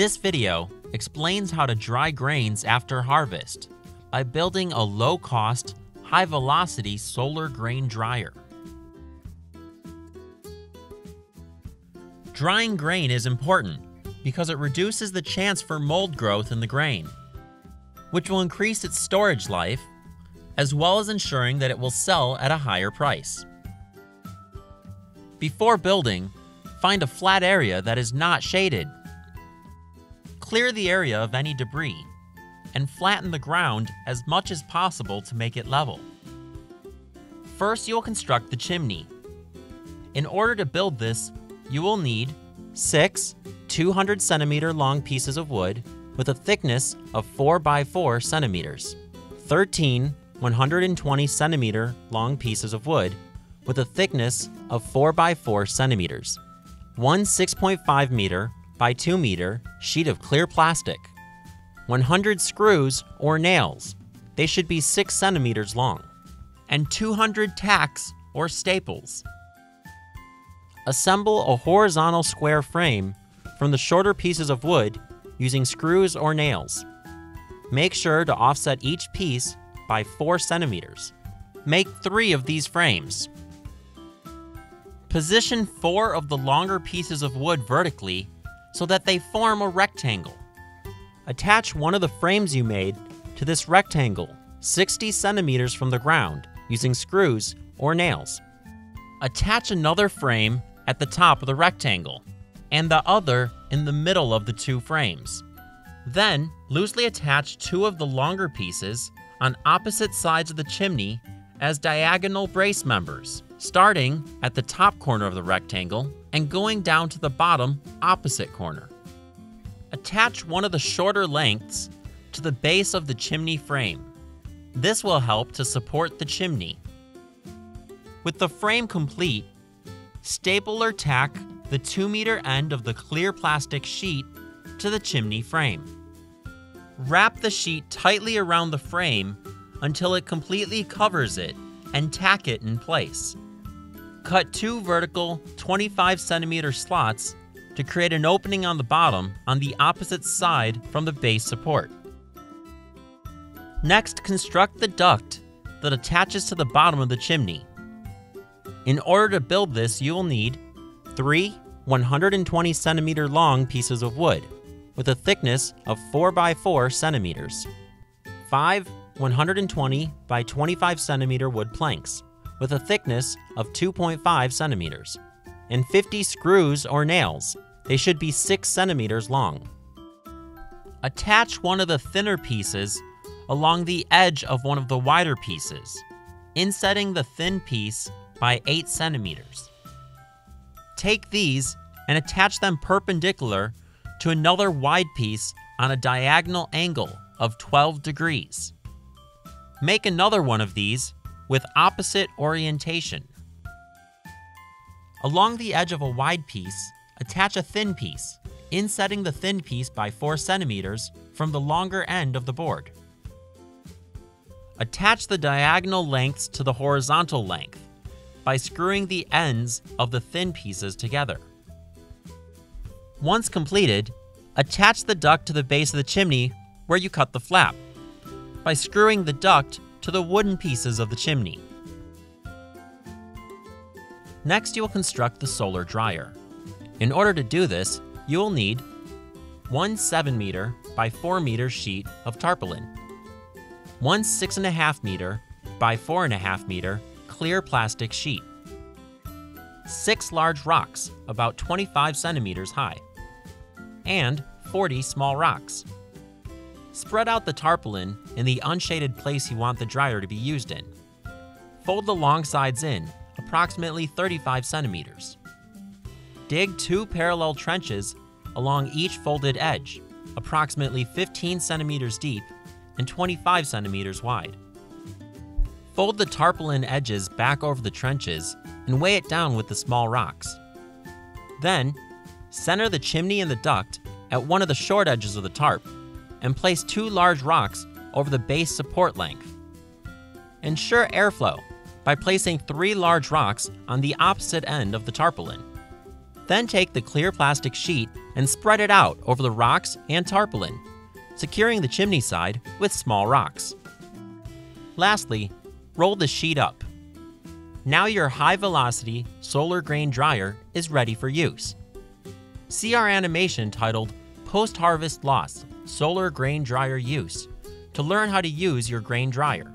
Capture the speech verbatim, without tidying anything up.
This video explains how to dry grains after harvest by building a low-cost, high-velocity solar grain dryer. Drying grain is important because it reduces the chance for mold growth in the grain, which will increase its storage life, as well as ensuring that it will sell at a higher price. Before building, find a flat area that is not shaded. Clear the area of any debris and flatten the ground as much as possible to make it level. First, you will construct the chimney. In order to build this, you will need six two hundred centimeter long pieces of wood with a thickness of four by four centimeters, thirteen one hundred twenty centimeter long pieces of wood with a thickness of four by four centimeters, one six point five meter by two meter sheet of clear plastic, one hundred screws or nails, they should be six centimeters long, and two hundred tacks or staples. Assemble a horizontal square frame from the shorter pieces of wood using screws or nails. Make sure to offset each piece by four centimeters. Make three of these frames. Position four of the longer pieces of wood vertically so that they form a rectangle. Attach one of the frames you made to this rectangle sixty centimeters from the ground using screws or nails. Attach another frame at the top of the rectangle and the other in the middle of the two frames. Then, loosely attach two of the longer pieces on opposite sides of the chimney as diagonal brace members, starting at the top corner of the rectangle and going down to the bottom opposite corner. Attach one of the shorter lengths to the base of the chimney frame. This will help to support the chimney. With the frame complete, staple or tack the two meter end of the clear plastic sheet to the chimney frame. Wrap the sheet tightly around the frame until it completely covers it and tack it in place. Cut two vertical twenty-five centimeter slots to create an opening on the bottom on the opposite side from the base support. Next, construct the duct that attaches to the bottom of the chimney. In order to build this, you will need three one hundred twenty centimeter long pieces of wood with a thickness of four by four centimeters, five one hundred twenty by twenty-five centimeter wood planks with a thickness of two point five centimeters, and fifty screws or nails. They should be six centimeters long. Attach one of the thinner pieces along the edge of one of the wider pieces, insetting the thin piece by eight centimeters. Take these and attach them perpendicular to another wide piece on a diagonal angle of twelve degrees. Make another one of these with opposite orientation. Along the edge of a wide piece, attach a thin piece, insetting the thin piece by four centimeters from the longer end of the board. Attach the diagonal lengths to the horizontal length by screwing the ends of the thin pieces together. Once completed, attach the duct to the base of the chimney where you cut the flap by screwing the duct to the wooden pieces of the chimney. Next, you will construct the solar dryer. In order to do this, you will need one seven meter by four meter sheet of tarpaulin, one six point five meter by four point five meter clear plastic sheet, six large rocks about twenty-five centimeters high, and forty small rocks. Spread out the tarpaulin in the unshaded place you want the dryer to be used in. Fold the long sides in, approximately thirty-five centimeters. Dig two parallel trenches along each folded edge, approximately fifteen centimeters deep and twenty-five centimeters wide. Fold the tarpaulin edges back over the trenches and weigh it down with the small rocks. Then, center the chimney and the duct at one of the short edges of the tarp and place two large rocks over the base support length. Ensure airflow by placing three large rocks on the opposite end of the tarpaulin. Then take the clear plastic sheet and spread it out over the rocks and tarpaulin, securing the chimney side with small rocks. Lastly, roll the sheet up. Now your high-velocity solar grain dryer is ready for use. See our animation titled Post-Harvest Loss Solar Grain Dryer Use to learn how to use your grain dryer.